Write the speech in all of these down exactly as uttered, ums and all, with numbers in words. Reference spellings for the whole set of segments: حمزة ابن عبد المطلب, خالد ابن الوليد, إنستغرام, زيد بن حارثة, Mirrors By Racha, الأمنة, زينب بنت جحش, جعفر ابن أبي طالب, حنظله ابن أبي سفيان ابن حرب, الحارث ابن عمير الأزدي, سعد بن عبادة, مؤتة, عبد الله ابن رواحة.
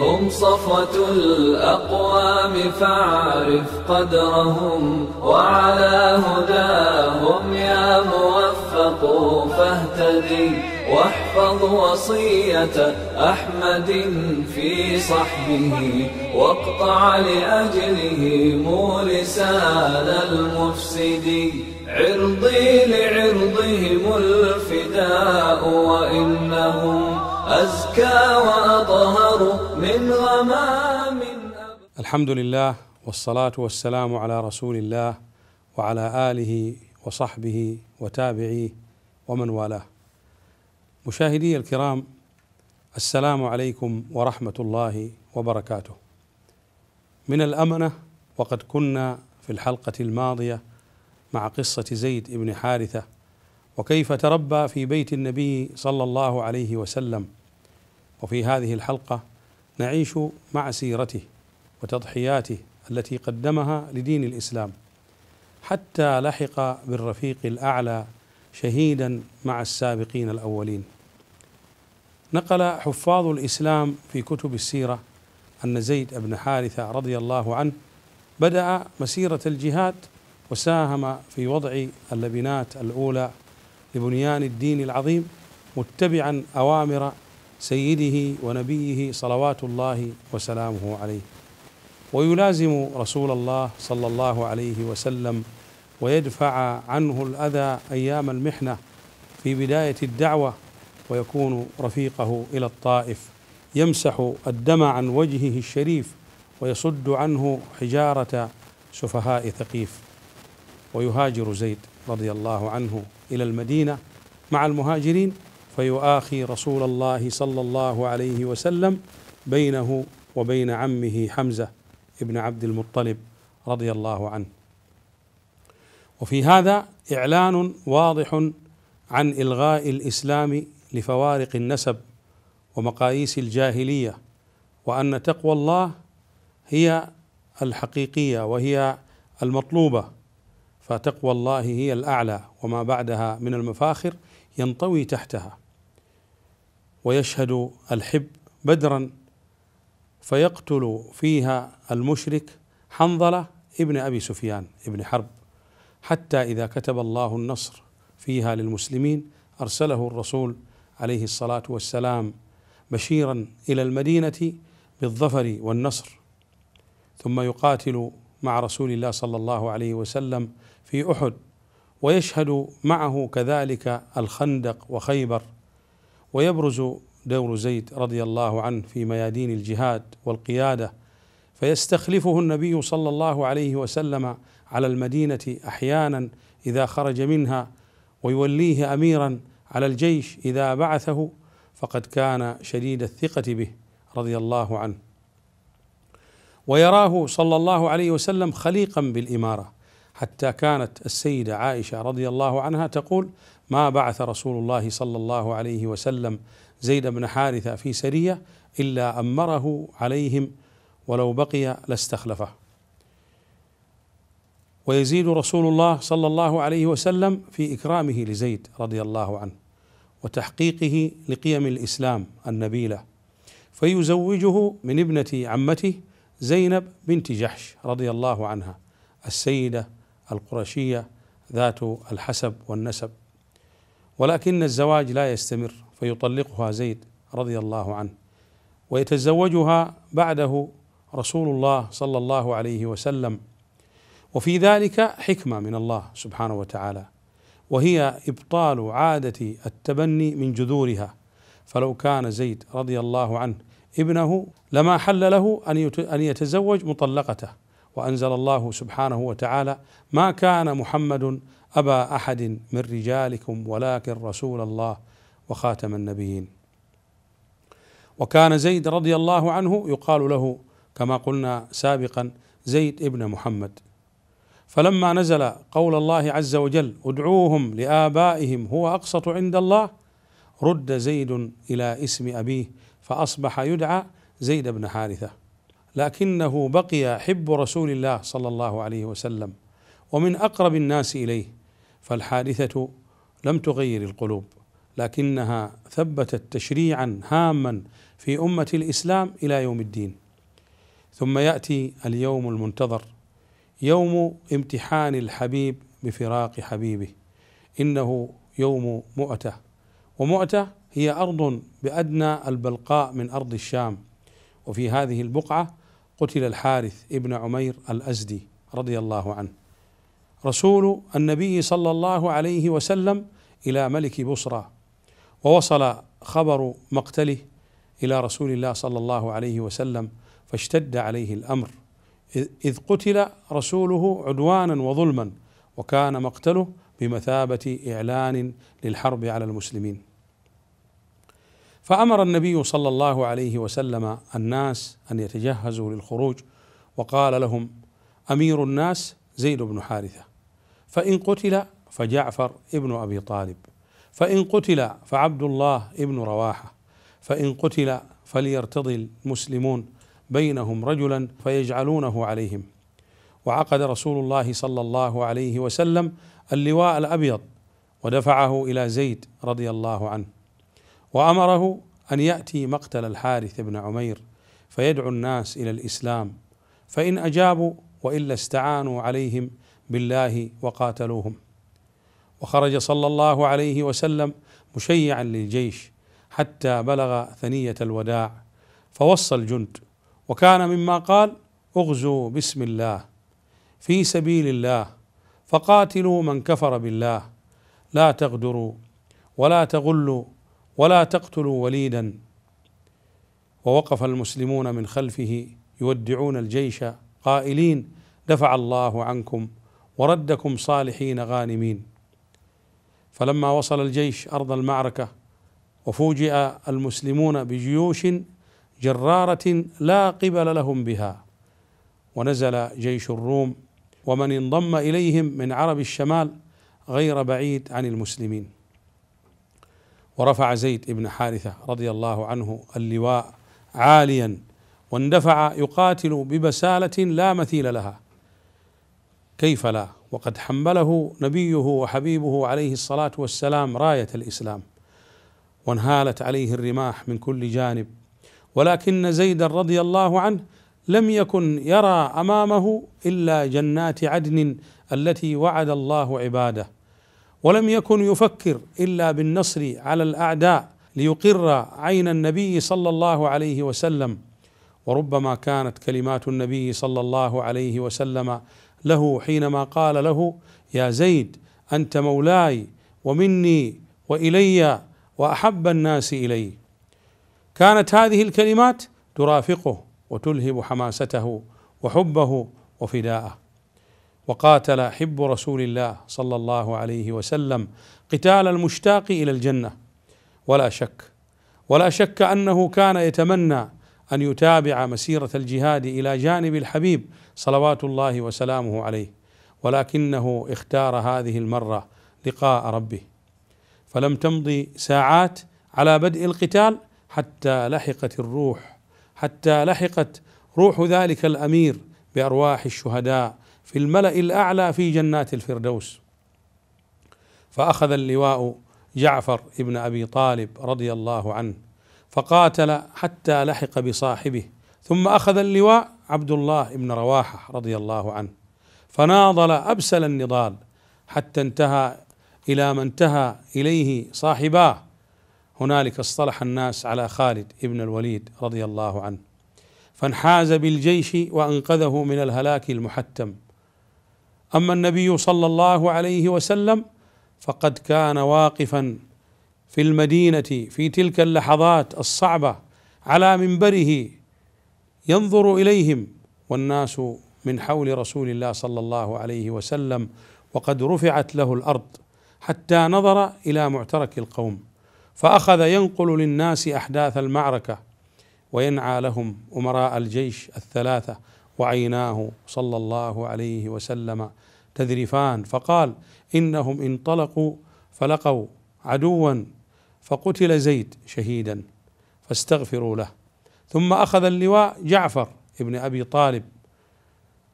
هم صفوة الأقوام فاعرف قدرهم وعلى هداهم يا موفق فاهتدي واحفظ وصية أحمد في صحبه واقطع لأجله مولسان المفسد عرضي لعرضهم الفداء وإنهم أزكى وأطهر من غمام. الحمد لله والصلاة والسلام على رسول الله وعلى آله وصحبه وتابعيه ومن والاه. مشاهدي الكرام، السلام عليكم ورحمة الله وبركاته. من الأمانة، وقد كنا في الحلقة الماضية مع قصة زيد بن حارثة وكيف تربى في بيت النبي صلى الله عليه وسلم، وفي هذه الحلقة نعيش مع سيرته وتضحياته التي قدمها لدين الإسلام حتى لحق بالرفيق الأعلى شهيدا مع السابقين الأولين. نقل حفاظ الإسلام في كتب السيرة أن زيد بن حارثة رضي الله عنه بدأ مسيرة الجهاد وساهم في وضع اللبنات الأولى لبنيان الدين العظيم، متبعا أوامر سيده ونبيه صلوات الله وسلامه عليه، ويلازم رسول الله صلى الله عليه وسلم ويدفع عنه الأذى أيام المحنة في بداية الدعوة، ويكون رفيقه إلى الطائف يمسح الدم عن وجهه الشريف ويصد عنه حجارة سفهاء ثقيف. ويهاجر زيد رضي الله عنه إلى المدينة مع المهاجرين، فيؤاخي رسول الله صلى الله عليه وسلم بينه وبين عمه حمزة ابن عبد المطلب رضي الله عنه. وفي هذا إعلان واضح عن إلغاء الإسلام لفوارق النسب ومقاييس الجاهلية، وأن تقوى الله هي الحقيقية وهي المطلوبة، فتقوى الله هي الأعلى وما بعدها من المفاخر ينطوي تحتها. ويشهد الحب بدرا فيقتل فيها المشرك حنظله ابن أبي سفيان ابن حرب، حتى إذا كتب الله النصر فيها للمسلمين أرسله الرسول عليه الصلاة والسلام بشيرا إلى المدينة بالظفر والنصر. ثم يقاتل مع رسول الله صلى الله عليه وسلم في أحد، ويشهد معه كذلك الخندق وخيبر. ويبرز دور زيد رضي الله عنه في ميادين الجهاد والقيادة، فيستخلفه النبي صلى الله عليه وسلم على المدينة أحيانا إذا خرج منها، ويوليه أميرا على الجيش إذا بعثه، فقد كان شديد الثقة به رضي الله عنه. ويراه صلى الله عليه وسلم خليقا بالإمارة، حتى كانت السيدة عائشة رضي الله عنها تقول: ما بعث رسول الله صلى الله عليه وسلم زيد بن حارثة في سرية إلا أمره عليهم، ولو بقي لاستخلفه. ويزيد رسول الله صلى الله عليه وسلم في إكرامه لزيد رضي الله عنه وتحقيقه لقيم الإسلام النبيلة، فيزوجه من ابنة عمته زينب بنت جحش رضي الله عنها، السيدة القرشية ذات الحسب والنسب، ولكن الزواج لا يستمر، فيطلقها زيد رضي الله عنه، ويتزوجها بعده رسول الله صلى الله عليه وسلم. وفي ذلك حكمة من الله سبحانه وتعالى، وهي إبطال عادة التبني من جذورها، فلو كان زيد رضي الله عنه ابنه لما حل له أن يتزوج مطلقته، وأنزل الله سبحانه وتعالى: ما كان محمد أبا أحد من رجالكم ولكن رسول الله وخاتم النبيين. وكان زيد رضي الله عنه يقال له كما قلنا سابقا زيد ابن محمد، فلما نزل قول الله عز وجل: ادعوهم لآبائهم هو أقسط عند الله، رد زيد إلى اسم أبيه، فأصبح يدعى زيد بن حارثة، لكنه بقي حب رسول الله صلى الله عليه وسلم ومن أقرب الناس إليه، فالحادثة لم تغير القلوب، لكنها ثبتت تشريعا هاما في أمة الإسلام إلى يوم الدين. ثم يأتي اليوم المنتظر، يوم امتحان الحبيب بفراق حبيبه، إنه يوم مؤتة. ومؤتة هي أرض بأدنى البلقاء من أرض الشام، وفي هذه البقعة قتل الحارث ابن عمير الأزدي رضي الله عنه رسول النبي صلى الله عليه وسلم إلى ملك بصرى، ووصل خبر مقتله إلى رسول الله صلى الله عليه وسلم فاشتد عليه الأمر، إذ قتل رسوله عدوانا وظلما، وكان مقتله بمثابة إعلان للحرب على المسلمين. فأمر النبي صلى الله عليه وسلم الناس أن يتجهزوا للخروج، وقال لهم أمير الناس زيد بن حارثة، فإن قتل فجعفر ابن أبي طالب، فإن قتل فعبد الله ابن رواحة، فإن قتل فليرتضي المسلمون بينهم رجلا فيجعلونه عليهم. وعقد رسول الله صلى الله عليه وسلم اللواء الأبيض ودفعه إلى زيد رضي الله عنه، وأمره أن يأتي مقتل الحارث بن عمير فيدعو الناس إلى الإسلام، فإن أجابوا وإلا استعانوا عليهم بالله وقاتلوهم. وخرج صلى الله عليه وسلم مشيعا للجيش حتى بلغ ثنية الوداع فوصى الجند، وكان مما قال اغزوا بسم الله في سبيل الله، فقاتلوا من كفر بالله، لا تغدروا ولا تغلوا ولا تقتلوا وليدا. ووقف المسلمون من خلفه يودعون الجيش قائلين دفع الله عنكم وردكم صالحين غانمين. فلما وصل الجيش أرض المعركة وفوجئ المسلمون بجيوش جرارة لا قبل لهم بها، ونزل جيش الروم ومن انضم إليهم من عرب الشمال غير بعيد عن المسلمين. ورفع زيد بن حارثة رضي الله عنه اللواء عاليا واندفع يقاتل ببسالة لا مثيل لها، كيف لا وقد حمله نبيه وحبيبه عليه الصلاة والسلام راية الإسلام، وانهالت عليه الرماح من كل جانب، ولكن زيد رضي الله عنه لم يكن يرى أمامه إلا جنات عدن التي وعد الله عباده، ولم يكن يفكر إلا بالنصر على الأعداء ليقر عين النبي صلى الله عليه وسلم. وربما كانت كلمات النبي صلى الله عليه وسلم له حينما قال له يا زيد أنت مولاي ومني وإلي وأحب الناس إلي، كانت هذه الكلمات ترافقه وتلهب حماسته وحبه وفداءه. وقاتل حب رسول الله صلى الله عليه وسلم قتال المشتاق إلى الجنة، ولا شك ولا شك أنه كان يتمنى أن يتابع مسيرة الجهاد إلى جانب الحبيب صلوات الله وسلامه عليه، ولكنه اختار هذه المرة لقاء ربه. فلم تمضي ساعات على بدء القتال حتى لحقت الروح حتى لحقت روح ذلك الأمير بأرواح الشهداء في الملأ الأعلى في جنات الفردوس. فأخذ اللواء جعفر ابن أبي طالب رضي الله عنه فقاتل حتى لحق بصاحبه، ثم أخذ اللواء عبد الله ابن رواحة رضي الله عنه فناضل أبسل النضال حتى انتهى إلى ما انتهى إليه صاحباه. هنالك اصطلح الناس على خالد ابن الوليد رضي الله عنه فانحاز بالجيش وأنقذه من الهلاك المحتم. أما النبي صلى الله عليه وسلم فقد كان واقفا في المدينة في تلك اللحظات الصعبة على منبره ينظر إليهم، والناس من حول رسول الله صلى الله عليه وسلم وقد رفعت له الأرض، حتى نظر إلى معترك القوم فأخذ ينقل للناس أحداث المعركة وينعى لهم أمراء الجيش الثلاثة، وعيناه صلى الله عليه وسلم تذرفان، فقال إنهم انطلقوا فلقوا عدوا فقتل زيد شهيدا فاستغفروا له. ثم أخذ اللواء جعفر ابن أبي طالب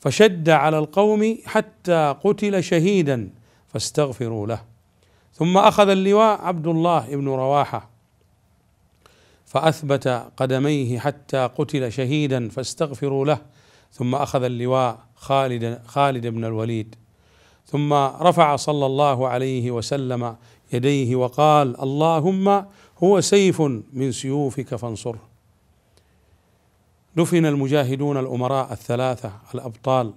فشد على القوم حتى قتل شهيدا فاستغفروا له. ثم أخذ اللواء عبد الله ابن رواحة فأثبت قدميه حتى قتل شهيدا فاستغفروا له، ثم أخذ اللواء خالد خالد ابن الوليد، ثم رفع صلى الله عليه وسلم يديه وقال: اللهم هو سيف من سيوفك فانصره. دفن المجاهدون الأمراء الثلاثة الأبطال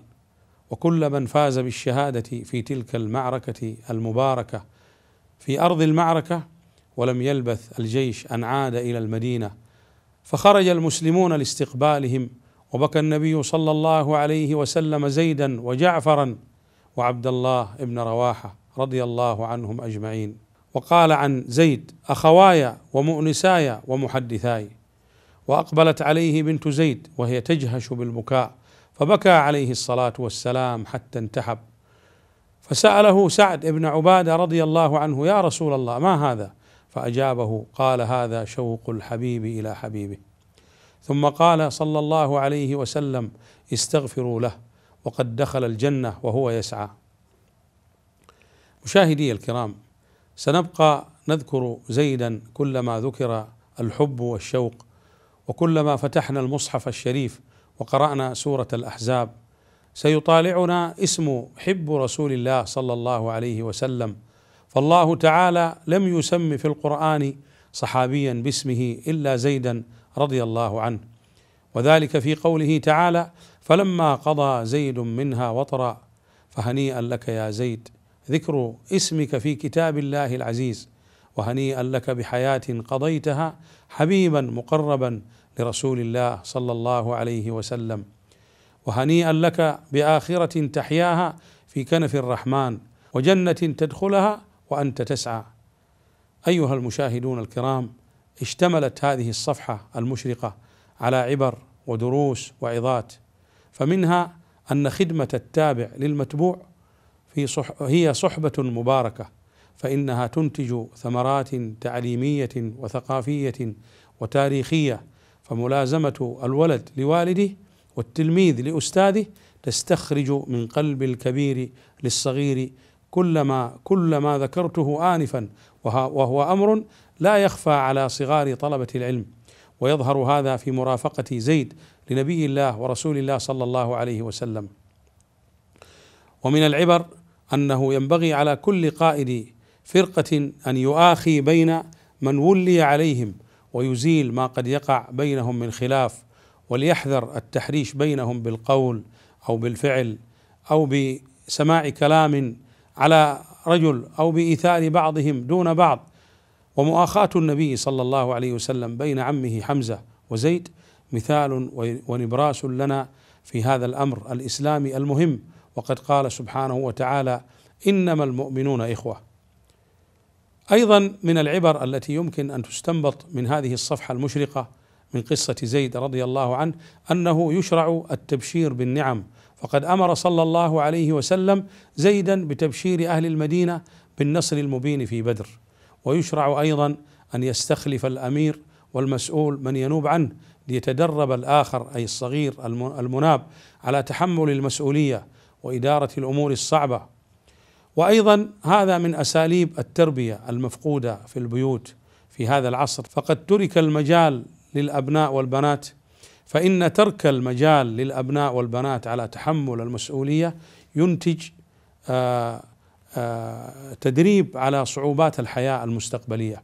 وكل من فاز بالشهادة في تلك المعركة المباركة في أرض المعركة، ولم يلبث الجيش أن عاد إلى المدينة، فخرج المسلمون لاستقبالهم، وبكى النبي صلى الله عليه وسلم زيدا وجعفرا وعبد الله ابن رواحة رضي الله عنهم أجمعين، وقال عن زيد: أخوايا ومؤنسايا ومحدثاي. وأقبلت عليه بنت زيد وهي تجهش بالبكاء، فبكى عليه الصلاة والسلام حتى انتحب، فسأله سعد بن عبادة رضي الله عنه: يا رسول الله ما هذا؟ فأجابه قال: هذا شوق الحبيب إلى حبيبه. ثم قال صلى الله عليه وسلم: استغفروا له وقد دخل الجنة وهو يسعى. مشاهدي الكرام، سنبقى نذكر زيدا كلما ذكر الحب والشوق، وكلما فتحنا المصحف الشريف وقرأنا سورة الأحزاب سيطالعنا اسم حب رسول الله صلى الله عليه وسلم، فالله تعالى لم يسم في القرآن صحابيا باسمه إلا زيدا رضي الله عنه، وذلك في قوله تعالى: فلما قضى زيد منها وطرا فهنيئا لك يا زيد. ذكر اسمك في كتاب الله العزيز، وهنيئا لك بحياة قضيتها حبيبا مقربا لرسول الله صلى الله عليه وسلم، وهنيئا لك بآخرة تحياها في كنف الرحمن وجنة تدخلها وأنت تسعى. أيها المشاهدون الكرام، اشتملت هذه الصفحة المشرقة على عبر ودروس وعظات، فمنها أن خدمة التابع للمتبوع في صح هي صحبة مباركة، فإنها تنتج ثمرات تعليمية وثقافية وتاريخية، فملازمة الولد لوالده والتلميذ لأستاذه تستخرج من قلب الكبير للصغير كل ما كل ما ذكرته آنفا، وهو أمر لا يخفى على صغار طلبة العلم، ويظهر هذا في مرافقة زيد لنبي الله ورسول الله صلى الله عليه وسلم. ومن العبر أنه ينبغي على كل قائد فرقة أن يؤاخي بين من ولي عليهم ويزيل ما قد يقع بينهم من خلاف، وليحذر التحريش بينهم بالقول أو بالفعل أو بسماع كلام على رجل أو بإيثار بعضهم دون بعض. ومؤاخاة النبي صلى الله عليه وسلم بين عمه حمزة وزيد مثال ونبراس لنا في هذا الأمر الإسلامي المهم، وقد قال سبحانه وتعالى: إنما المؤمنون إخوة. أيضا من العبر التي يمكن أن تستنبط من هذه الصفحة المشرقة من قصة زيد رضي الله عنه أنه يشرع التبشير بالنعم، فقد أمر صلى الله عليه وسلم زيدا بتبشير أهل المدينة بالنصر المبين في بدر، ويشرع أيضا أن يستخلف الأمير والمسؤول من ينوب عنه ليتدرب الآخر أي الصغير المناب على تحمل المسؤولية وإدارة الأمور الصعبة. وأيضا هذا من أساليب التربية المفقودة في البيوت في هذا العصر، فقد ترك المجال للأبناء والبنات، فإن ترك المجال للأبناء والبنات على تحمل المسؤولية ينتج آآ آآ تدريب على صعوبات الحياة المستقبلية،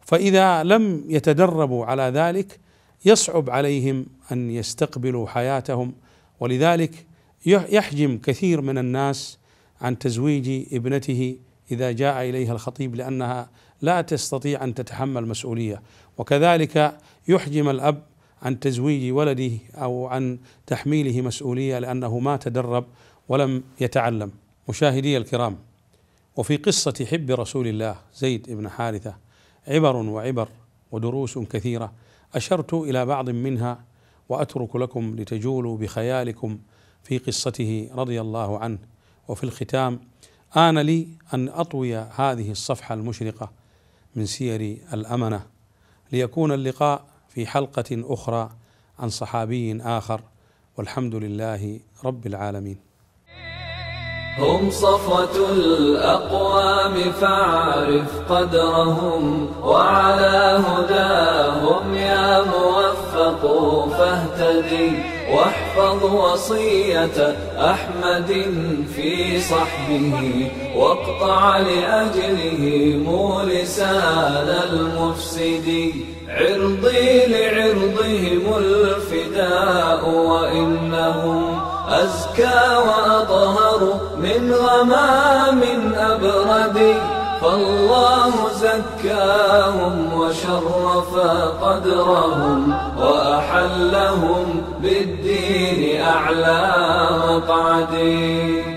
فإذا لم يتدربوا على ذلك يصعب عليهم أن يستقبلوا حياتهم، ولذلك يحجم كثير من الناس عن تزويج ابنته إذا جاء إليها الخطيب لأنها لا تستطيع أن تتحمل مسؤولية، وكذلك يحجم الأب عن تزويج ولده أو عن تحميله مسؤولية لأنه ما تدرب ولم يتعلم. مشاهدي الكرام، وفي قصة حب رسول الله زيد بن حارثة عبر وعبر ودروس كثيرة أشرت إلى بعض منها، وأترك لكم لتجولوا بخيالكم في قصته رضي الله عنه. وفي الختام آن لي أن أطوي هذه الصفحة المشرقة من سير الأمنة، ليكون اللقاء في حلقة أخرى عن صحابي آخر، والحمد لله رب العالمين. هم صفوة الأقوام فاعرف قدرهم وعلى هداهم يا موفق فاهتدي واحفظ وصية أحمد في صحبه واقطع لأجله مولسان المفسد عرضي لعرضهم الفداء وإنهم أزكى وأطهر من غمام أبرد فالله زكاهم وشرف قدرهم وأحلهم بالدين أعلى مقعدي.